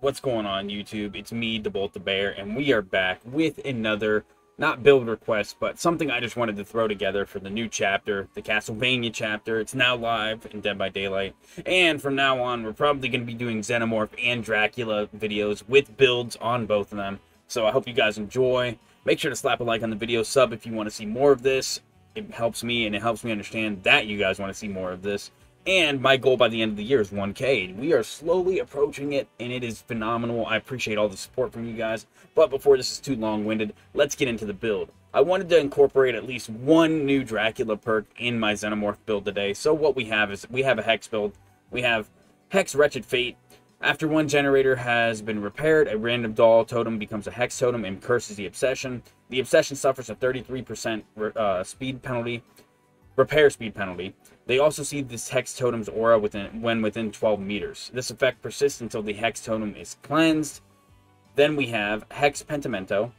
What's going on, YouTube? It's me, DeBolt the Bear, and we are back with another, not build request, but something I just wanted to throw together for the new chapter, the Castlevania chapter. It's now live in Dead by Daylight, and from now on, we're probably going to be doing Xenomorph and Dracula videos with builds on both of them. So I hope you guys enjoy. Make sure to slap a like on the video, sub if you want to see more of this. It helps me, and it helps me understand that you guys want to see more of this. And my goal by the end of the year is 1K. We are slowly approaching it, and it is phenomenal. I appreciate all the support from you guys. But before this is too long-winded, let's get into the build. I wanted to incorporate at least one new Dracula perk in my Xenomorph build today. So what we have is we have a Hex build. We have Hex Wretched Fate. After one generator has been repaired, a random doll totem becomes a Hex totem and curses the Obsession. The Obsession suffers a 33% repair speed penalty. They also see this Hex Totem's aura when within 12 meters. This effect persists until the Hex Totem is cleansed. Then we have Hex Pentimento.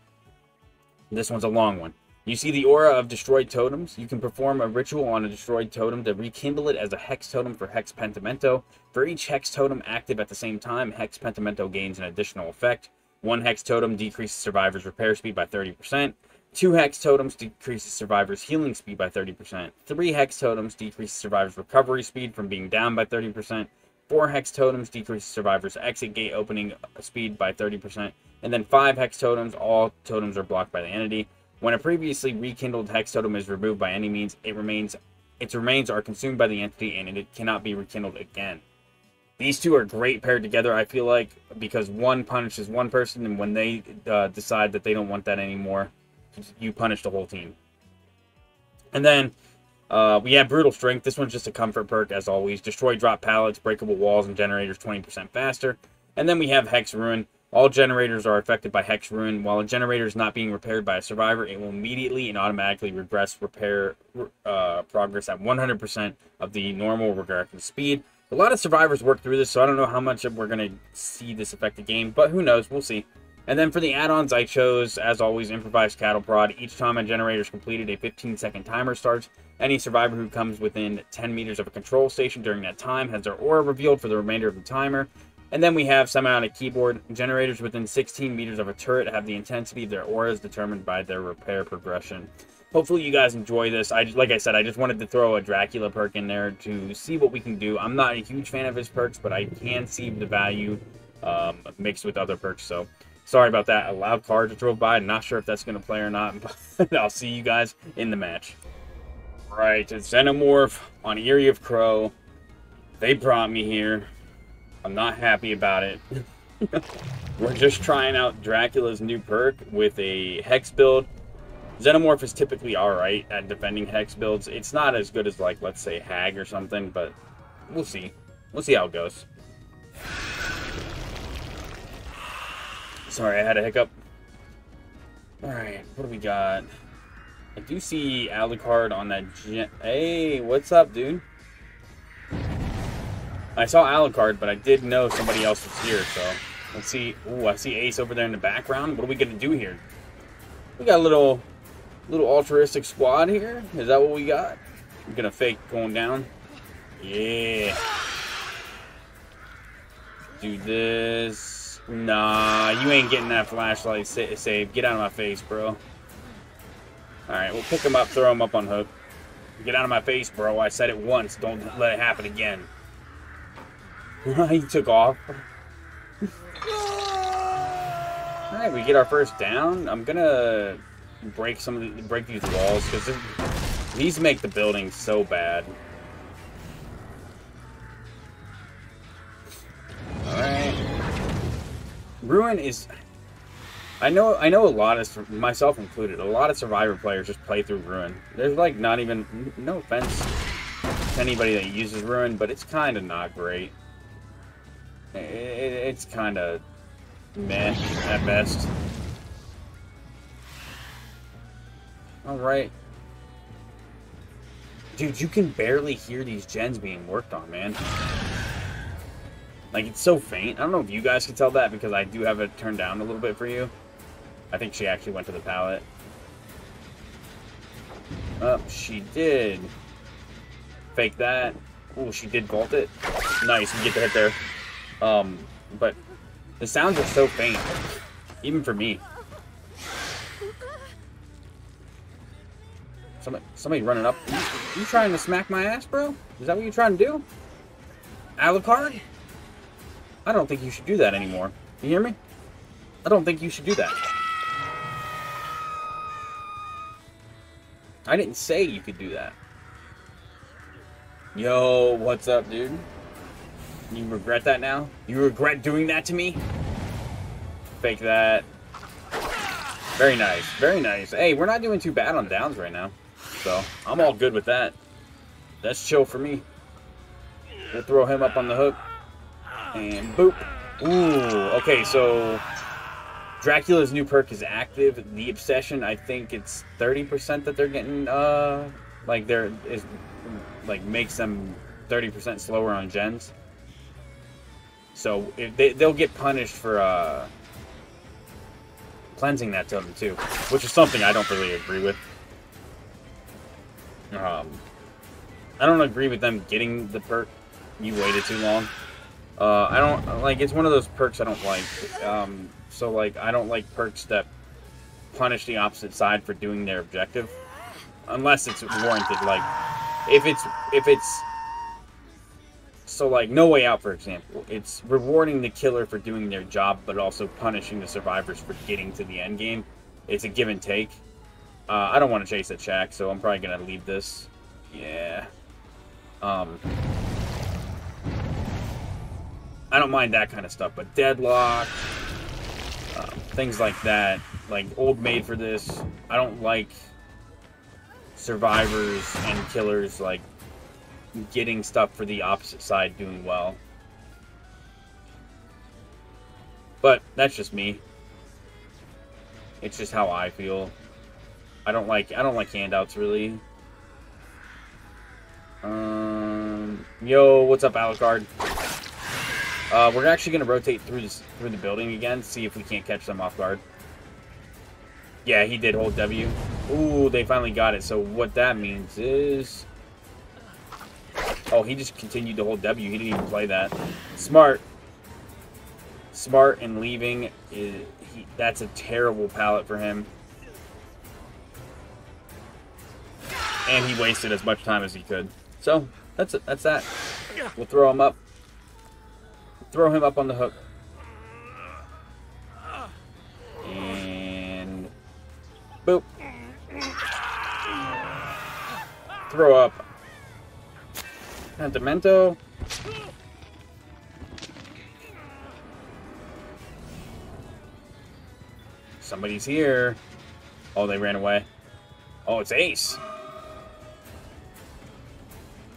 This one's a long one. You see the aura of destroyed totems. You can perform a ritual on a destroyed totem to rekindle it as a Hex Totem for Hex Pentimento. For each Hex Totem active at the same time, Hex Pentimento gains an additional effect. One Hex Totem decreases survivor's repair speed by 30%. Two Hex Totems decreases survivor's healing speed by 30%. Three Hex Totems decreases survivor's recovery speed from being down by 30%. Four Hex Totems decreases survivor's exit gate opening speed by 30%. And then five Hex Totems, all totems are blocked by the entity. When a previously rekindled Hex Totem is removed by any means, its remains are consumed by the entity and it cannot be rekindled again. These two are great paired together, I feel like, because one punishes one person, and when they decide that they don't want that anymore, you punish the whole team. And then we have Brutal Strength. This one's just a comfort perk, as always. Destroy drop pallets, breakable walls, and generators 20% faster. And then we have Hex Ruin. All generators are affected by Hex Ruin. While a generator is not being repaired by a survivor, it will immediately and automatically regress repair progress at 100% of the normal regression speed. A lot of survivors work through this, so I don't know how much we're going to see this affect the game, but who knows? We'll see. And then for the add-ons, I chose, as always, Improvised Cattle Prod. Each time a generator is completed, a 15-second timer starts. Any survivor who comes within 10 meters of a control station during that time has their aura revealed for the remainder of the timer. And then we have Semiotic Keyboard. Generators within 16 meters of a turret have the intensity of their auras determined by their repair progression. Hopefully you guys enjoy this. Like I said, I just wanted to throw a Dracula perk in there to see what we can do. I'm not a huge fan of his perks, but I can see the value mixed with other perks, so... Sorry about that. A loud car just drove by. I'm not sure if that's going to play or not, but I'll see you guys in the match. Right, it's Xenomorph on Eerie of Crow. They brought me here. I'm not happy about it. We're just trying out Dracula's new perk with a Hex build. Xenomorph is typically alright at defending Hex builds. It's not as good as, like, let's say Hag or something, but we'll see. We'll see how it goes. Sorry, I had a hiccup. Alright, what do we got? I do see Alucard on that Hey, what's up, dude? I saw Alucard, but I did know somebody else was here, so... Let's see... Ooh, I see Ace over there in the background. What are we gonna do here? We got a little altruistic squad here. Is that what we got? I'm gonna fake going down. Yeah. Do this... Nah, you ain't getting that flashlight save. Get out of my face, bro. Alright, we'll pick him up, throw him up on hook. Get out of my face, bro. I said it once. Don't let it happen again. He took off. Alright, we get our first down. I'm gonna break these walls, because these make the building so bad. Ruin is, I know a lot of, myself included, a lot of Survivor players just play through Ruin. There's like not even, no offense to anybody that uses Ruin, but it's kind of not great. It's kind of meh at best. Alright. Dude, you can barely hear these gens being worked on, man. Like, it's so faint. I don't know if you guys can tell that, because I do have it turned down a little bit for you. I think she actually went to the pallet. Oh, she did. Fake that. Oh, she did vault it. Nice, you get the hit there. But The sounds are so faint, even for me. Somebody running up. You trying to smack my ass, bro? Is that what you're trying to do? Alucard? I don't think you should do that anymore. You hear me? I don't think you should do that. I didn't say you could do that. Yo, what's up, dude? You regret that now? You regret doing that to me? Fake that. Very nice. Very nice. Hey, we're not doing too bad on downs right now. So, I'm all good with that. That's chill for me. We'll throw him up on the hook. And boop. Ooh, okay, so... Dracula's new perk is active. The Obsession, I think it's 30% that they're getting, like, there is, like, makes them 30% slower on gens. So, if they'll get punished for, cleansing that totem, too. Which is something I don't really agree with. I don't agree with them getting the perk. You waited too long. I don't, like, it's one of those perks I don't like. So, like, I don't like perks that punish the opposite side for doing their objective. Unless it's warranted, like, if it's, so, like, No Way Out, for example. It's rewarding the killer for doing their job, but also punishing the survivors for getting to the end game. It's a give and take. I don't want to chase a shack, so I'm probably going to leave this. Yeah. I don't mind that kind of stuff, but Deadlock... things like that, like Old Maid for this. I don't like survivors and killers like getting stuff for the opposite side doing well. But that's just me. It's just how I feel. I don't like handouts really. Yo, what's up, Alucard? We're actually going to rotate through the building again, see if we can't catch them off guard. Yeah, he did hold W. Ooh, they finally got it. So what that means is... Oh, he just continued to hold W. He didn't even play that. Smart. Smart and leaving. That's a terrible pallet for him. And he wasted as much time as he could. So, that's that. We'll throw him up. Throw him up on the hook. And... Boop. Throw up. Pentimento. Somebody's here. Oh, they ran away. Oh, it's Ace.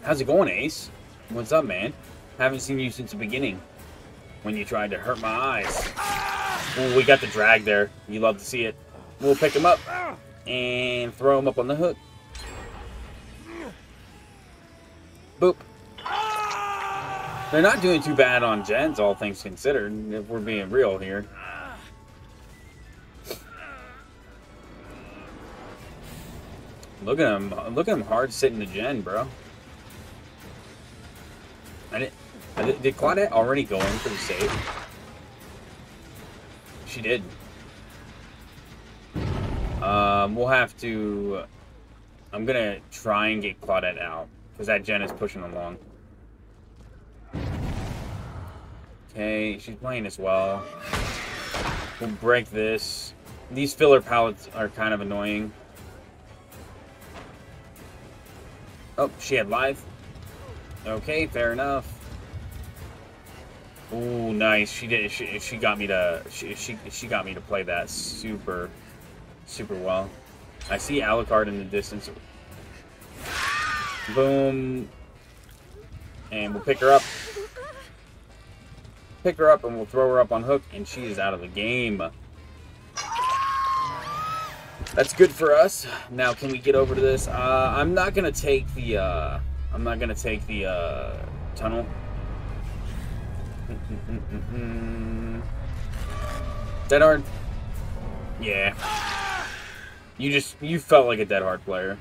How's it going, Ace? What's up, man? Haven't seen you since the beginning. When you tried to hurt my eyes. Ooh, we got the drag there. You love to see it. We'll pick him up and throw him up on the hook. Boop. They're not doing too bad on gens, all things considered, if we're being real here. Look at him. Look at him hard sitting the gen, bro. Did Claudette already go in for the save? She did. We'll have to... I'm gonna try and get Claudette out, because that gen is pushing along. Okay, she's playing as well. We'll break this. These filler pallets are kind of annoying. Oh, she had life. Okay, fair enough. Ooh, nice. She did. She got me to. She got me to play that super well. I see Alucard in the distance. Boom. And we'll pick her up. Pick her up, and we'll throw her up on hook, and she is out of the game. That's good for us. Now, can we get over to this? I'm not gonna take the. I'm not gonna take the tunnel. Dead hard? Yeah. You felt like a dead hard player.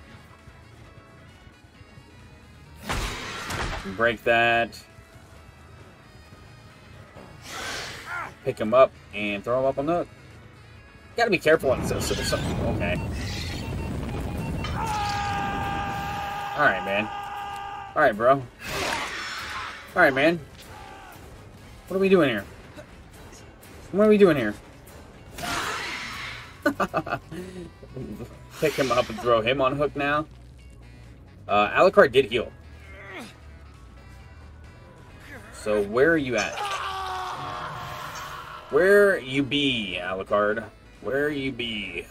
Break that. pick them up and throw them up on the hook. Gotta be careful on this. Okay. Alright, man. Alright, bro. Alright, man. What are we doing here? What are we doing here? Pick him up and throw him on hook now. Alucard did heal. So where are you at? Where you be, Alucard? Where you be?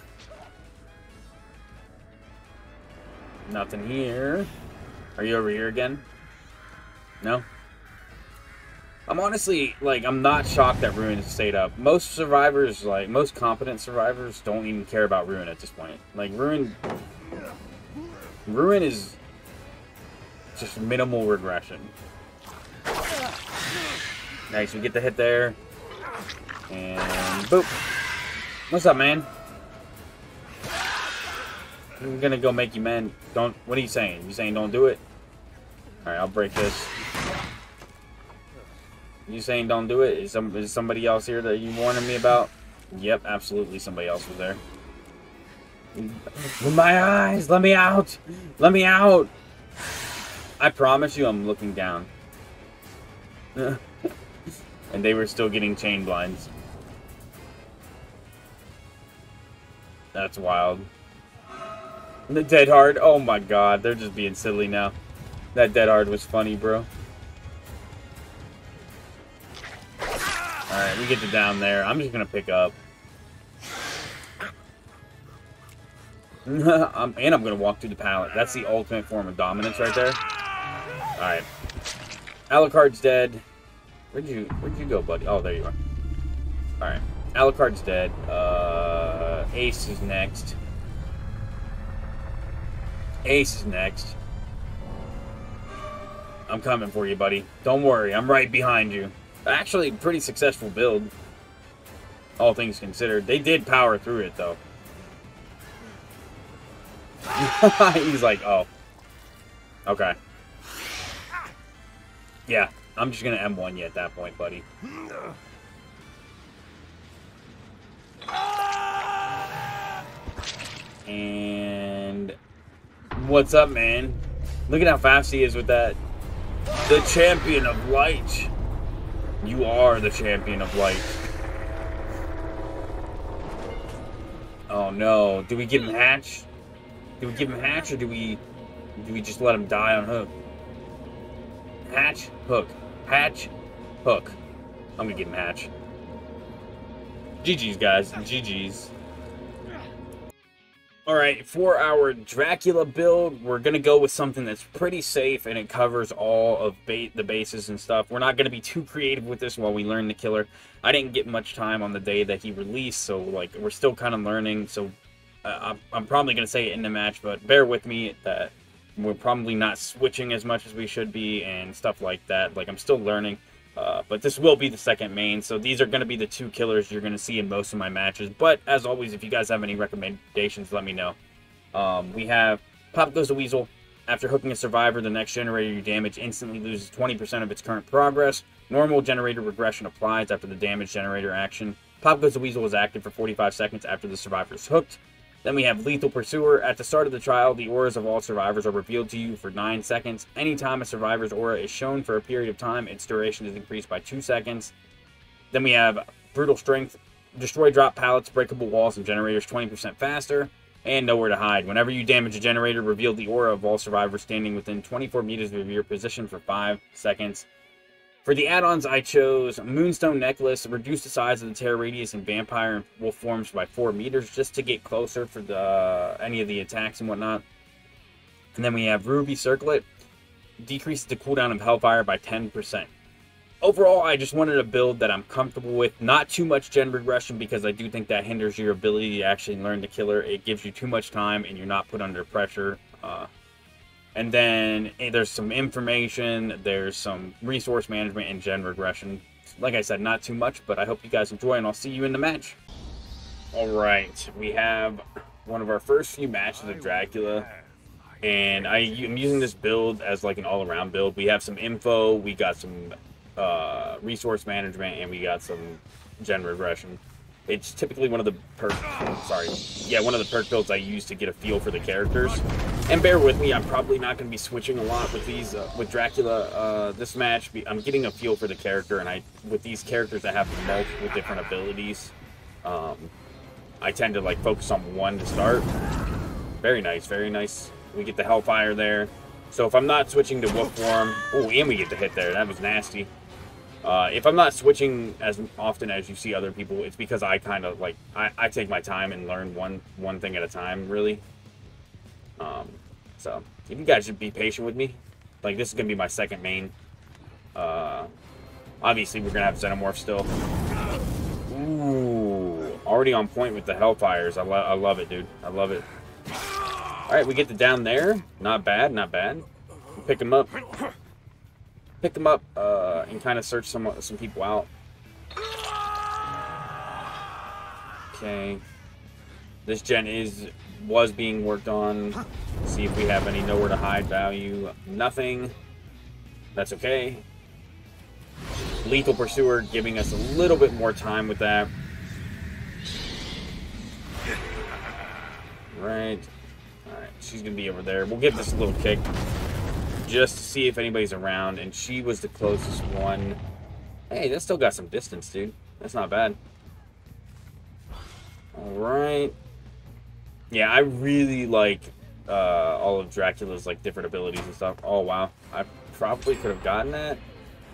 Nothing here. Are you over here again? No? I'm honestly, like, I'm not shocked that Ruin stayed up. Most survivors, like, most competent survivors don't even care about Ruin at this point. Like, Ruin is just minimal regression. Nice, we get the hit there. And boop. What's up, man? I'm gonna go make you, man. Don't, what are you saying? You saying don't do it? Alright, I'll break this. You saying don't do it? Is somebody else here that you warning me about? Yep, absolutely somebody else was there. With my eyes, let me out! Let me out! I promise you I'm looking down. And they were still getting chain blinds. That's wild. The dead hard, oh my god, they're just being silly now. That dead hard was funny, bro. Alright, we get to down there. I'm just gonna pick up. And I'm gonna walk through the pallet. That's the ultimate form of dominance right there. Alright. Alucard's dead. Where'd you go, buddy? Oh, there you are. Alright. Alucard's dead. Ace is next. Ace is next. I'm coming for you, buddy. Don't worry, I'm right behind you. Actually, pretty successful build, all things considered. They did power through it, though. He's like, oh. Okay. Yeah, I'm just going to M1 you at that point, buddy. And what's up, man? Look at how fast he is with that. The champion of light. You are the champion of light. Oh no. Do we give him hatch? Do we give him hatch or do we just let him die on hook? Hatch, hook. Hatch, hook. I'm gonna give him hatch. GG's guys. GG's. Alright, for our Dracula build, we're going to go with something that's pretty safe and it covers all of the bases and stuff. We're not going to be too creative with this while we learn the killer. I didn't get much time on the day that he released, so like we're still kind of learning. So I'm probably going to say it in the match, but bear with me that we're probably not switching as much as we should be and stuff like that. Like I'm still learning, but this will be the second main. So these are going to be the two killers you're going to see in most of my matches. But as always, if you guys have any recommendations, let me know. We have Pop Goes the Weasel. After hooking a survivor, the next generator you damage instantly loses 20% of its current progress. Normal generator regression applies after the damage generator action. Pop Goes the Weasel is active for 45 seconds after the survivor is hooked. Then we have Lethal Pursuer. At the start of the trial, the auras of all survivors are revealed to you for 9 seconds. Anytime a survivor's aura is shown for a period of time, its duration is increased by 2 seconds. Then we have Brutal Strength. Destroy drop pallets, breakable walls, and generators 20% faster. And Nowhere to Hide. Whenever you damage a generator, reveal the aura of all survivors standing within 24 meters of your position for 5 seconds. For the add-ons, I chose Moonstone Necklace, reduce the size of the tear radius and vampire and wolf forms by 4 meters just to get closer for the, any of the attacks and whatnot. And then we have Ruby Circlet, decrease the cooldown of Hellfire by 10%. Overall, I just wanted a build that I'm comfortable with, not too much gen regression because I do think that hinders your ability to actually learn the killer. It gives you too much time and you're not put under pressure. And then there's some information, there's some resource management and gen regression. Like I said, not too much, but I hope you guys enjoy and I'll see you in the match. All right, we have one of our first few matches of Dracula. And I'm using this build as like an all around build. We have some info, we got some resource management, and we got some gen regression. It's typically one of the perk, one of the perk builds I use to get a feel for the characters. And bear with me, I'm probably not going to be switching a lot with these, with Dracula this match. I'm getting a feel for the character, and with these characters that have multiple different abilities, I tend to like focus on one to start. Very nice, very nice. We get the Hellfire there. So if I'm not switching to Wolfworm, oh, and we get the hit there. That was nasty. If I'm not switching as often as you see other people, it's because I kind of, like, I take my time and learn one thing at a time, really. So, you guys should be patient with me. Like, this is going to be my second main. Obviously, we're going to have Xenomorph still. Ooh, already on point with the Hellfires. I love it, dude. I love it. Alright, we get the down there. Not bad, not bad. We pick him up. Pick them up and kind of search some people out. Okay, this gen was being worked on. Let's see if we have any Nowhere to Hide value. Nothing. That's okay. Lethal Pursuer giving us a little bit more time with that. Right. All right. She's gonna be over there. We'll give this a little kick, just to see if anybody's around, and she was the closest one. Hey, that's still got some distance, dude. That's not bad. All right. Yeah, I really like all of Dracula's like different abilities and stuff. Oh, wow. I probably could have gotten that.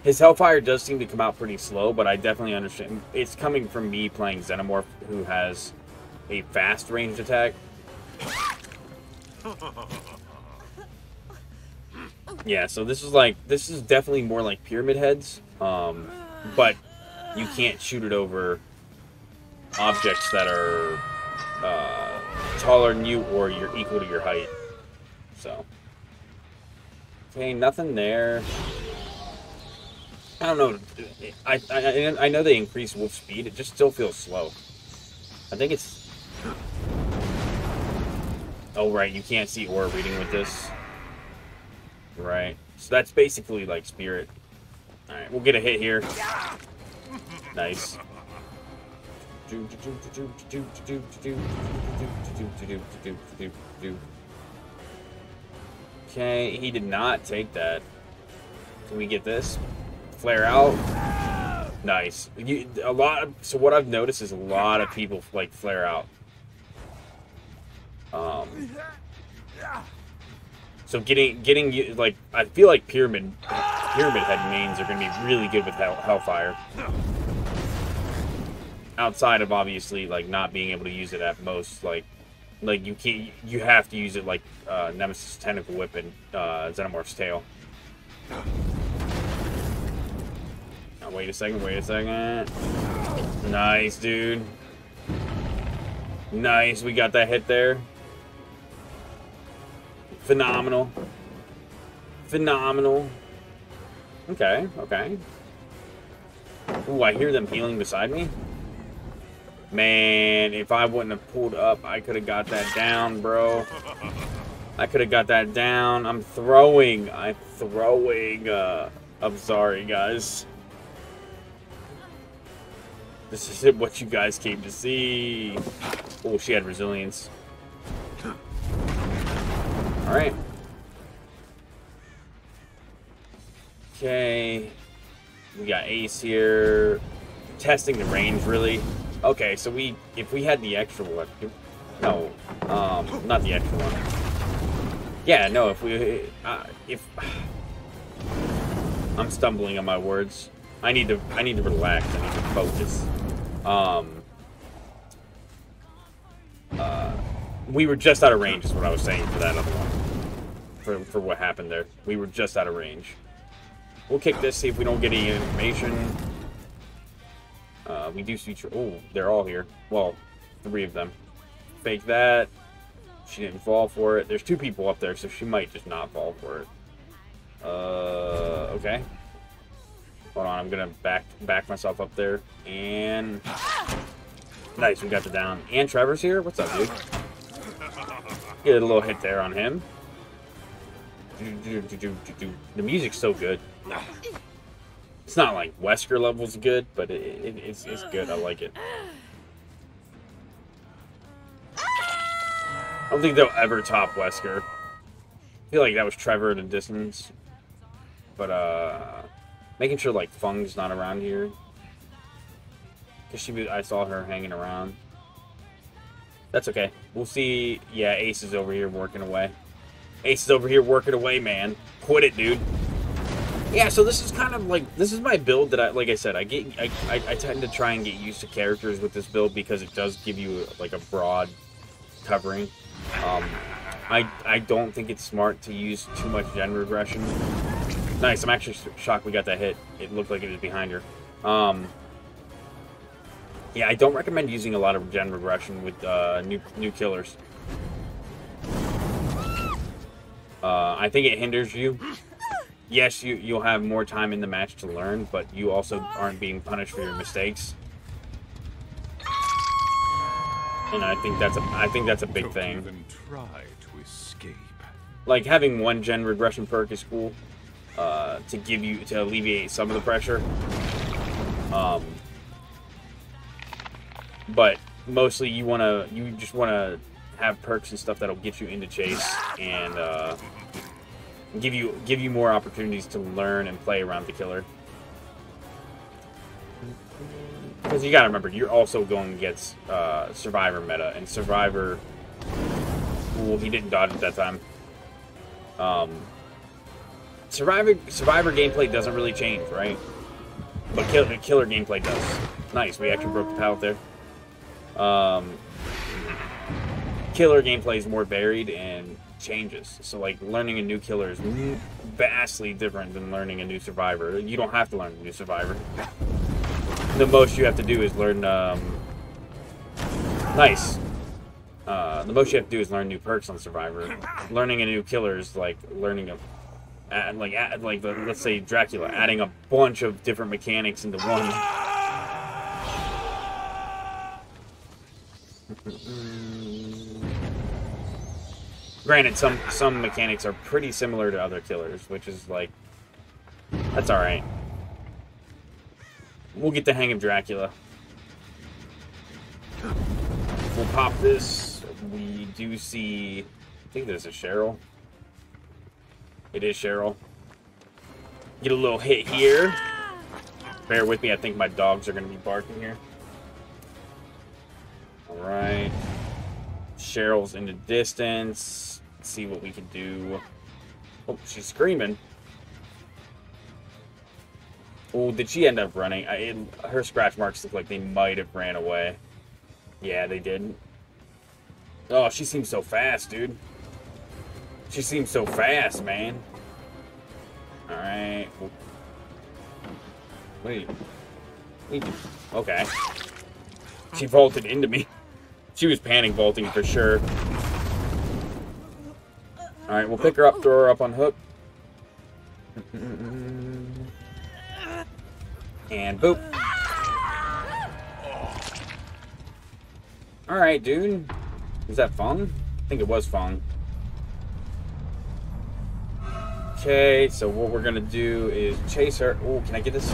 His Hellfire does seem to come out pretty slow, but I definitely understand. It's coming from me playing Xenomorph, who has a fast ranged attack. Yeah, so this is definitely more like Pyramid Heads, but you can't shoot it over objects that are taller than you or you're equal to your height. So, okay, nothing there. I don't know. I know they increase wolf speed. It just still feels slow. I think it's. Oh right, you can't see aura reading with this. Right, so that's basically like Spirit. All right, we'll get a hit here. Nice. Okay, he did not take that. Can we get this? Flare out. Nice. So what I've noticed is a lot of people like flare out. So getting like, I feel like pyramid head mains are going to be really good with Hellfire. Outside of obviously like not being able to use it at most, like you have to use it like Nemesis Tentacle Whip and Xenomorph's Tail. Now wait a second. Nice, dude. Nice, we got that hit there. Phenomenal. Okay. Ooh, I hear them healing beside me. Man, if I wouldn't have pulled up, I could have got that down, bro. I'm throwing. I'm sorry, guys. This isn't what you guys came to see. Oh, she had resilience. All right. Okay. We got Ace here. Testing the range, really. Okay, so if we had the extra one, no, not the extra one. Yeah, no, I'm stumbling on my words. I need to relax. I need to focus. We were just out of range is what I was saying for that other one. For what happened there. We were just out of range. We'll kick this, see if we don't get any information. We do see... Oh, they're all here. Well, 3 of them. Fake that. She didn't fall for it. There's 2 people up there, so she might just not fall for it. Okay. Hold on, I'm going to back myself up there. And... Nice, we got the down. And Trevor's here? What's up, dude? Get a little hit there on him. The music's so good. It's not like Wesker level's good, but it's good. I like it. I don't think they'll ever top Wesker. I feel like that was Trevor at a distance. But, making sure, like, Fung's not around here. Because I saw her hanging around. That's okay. We'll see. Yeah, Ace is over here working away. Ace is over here working away, man. Quit it, dude. Yeah, so this is kind of, like, this is my build that I, like I said, I tend to try and get used to characters with this build because it does give you, like, a broad covering. I don't think it's smart to use too much gen regression. Nice, I'm actually shocked we got that hit. It looked like it was behind her. Yeah, I don't recommend using a lot of gen regression with new killers. I think it hinders you. Yes, you'll have more time in the match to learn, but you also aren't being punished for your mistakes. And I think that's a big thing. Don't even try to escape. Like having one gen regression perk is cool to alleviate some of the pressure. But mostly you just wanna have perks and stuff that'll get you into chase and give you more opportunities to learn and play around the killer. Because you gotta remember, you're also going against Survivor meta, and Survivor. Well, he didn't dodge at that time. Survivor gameplay doesn't really change, right? But killer gameplay does. Nice, we actually broke the pallet there. Killer gameplay is more varied and changes. So, like, learning a new killer is vastly different than learning a new Survivor. You don't have to learn a new Survivor. The most you have to do is learn. Nice. The most you have to do is learn new perks on Survivor. Learning a new killer is like learning let's say Dracula, adding a bunch of different mechanics into one. Granted, some mechanics are pretty similar to other killers, which is like that's all right. We'll get the hang of Dracula. We'll pop this. We do see. I think there's a Cheryl. It is Cheryl. Get a little hit here. Bear with me. I think my dogs are going to be barking here. All right. Cheryl's in the distance. Let's see what we can do. Oh, she's screaming. Oh, did she end up running? Her scratch marks look like they might have ran away. Yeah, they did. Oh, she seems so fast, dude. She seems so fast, man. All right. Wait. Okay. She vaulted into me. She was panic vaulting for sure. All right, we'll pick her up, throw her up on hook. And boop. Alright, dude. Was that Fung? I think it was Fung. Okay, so what we're gonna do is chase her. Oh, can I get this?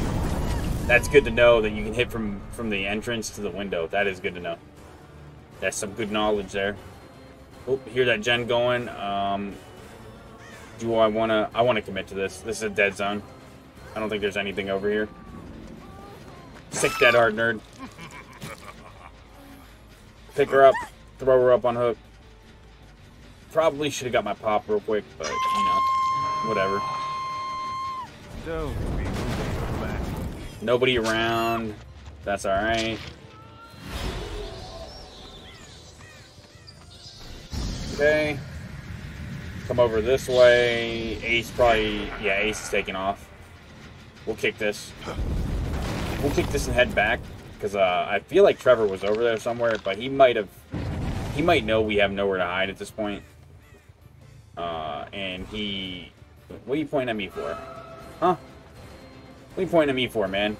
That's good to know that you can hit from the entrance to the window. That is good to know. That's some good knowledge there. Oh, hear that gen going. Do I wanna commit to this. This is a dead zone. I don't think there's anything over here. Sick dead hard nerd. Pick her up, throw her up on hook. Probably should have got my pop real quick, but you know, whatever. Don't be back. Nobody around. That's all right. Okay. Come over this way. Ace probably. Yeah, Ace is taking off. We'll kick this. We'll kick this and head back, because I feel like Trevor was over there somewhere, but he might know we have nowhere to hide at this point. And he... What are you pointing at me for? Huh? What are you pointing at me for, man?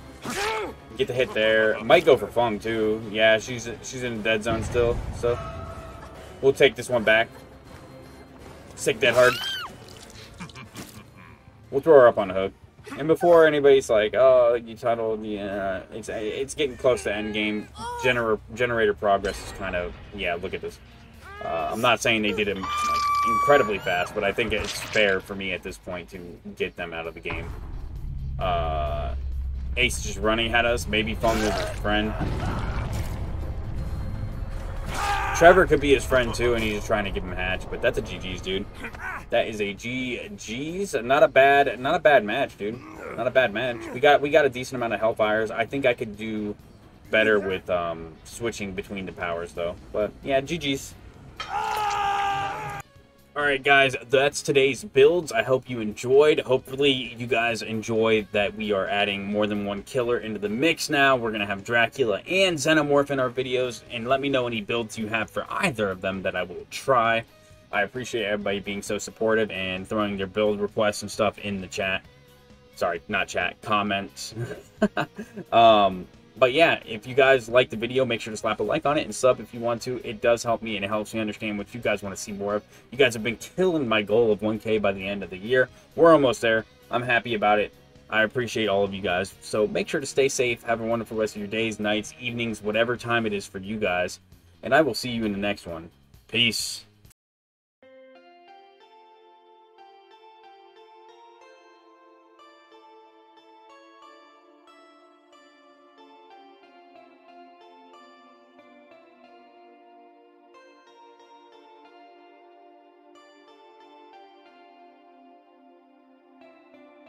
Get the hit there. Might go for Fung, too. Yeah, she's in the dead zone still, so... We'll take this one back. Sick dead hard. We'll throw her up on a hook. And before anybody's like, oh, you titled, yeah, it's getting close to endgame. Generator progress is kind of, yeah, look at this. I'm not saying they did it like, incredibly fast, but I think it's fair for me at this point to get them out of the game. Ace just running at us. Maybe Fung was his friend. Trevor could be his friend too, and he's just trying to give him a hatch. But that's a GG's, dude. That is a GG's. Not a bad match, dude. Not a bad match. We got a decent amount of Hellfires. I think I could do better with switching between the powers though. But yeah, GG's. All right, guys, that's today's builds. I hope you enjoyed. Hopefully, you guys enjoyed that we are adding more than one killer into the mix now. We're going to have Dracula and Xenomorph in our videos, and let me know any builds you have for either of them that I will try. I appreciate everybody being so supportive and throwing their build requests and stuff in the chat. Sorry, not chat, comments. But yeah, if you guys like the video, make sure to slap a like on it and sub if you want to. It does help me and it helps me understand what you guys want to see more of. You guys have been killing my goal of 1K by the end of the year. We're almost there. I'm happy about it. I appreciate all of you guys. So make sure to stay safe. Have a wonderful rest of your days, nights, evenings, whatever time it is for you guys. And I will see you in the next one. Peace.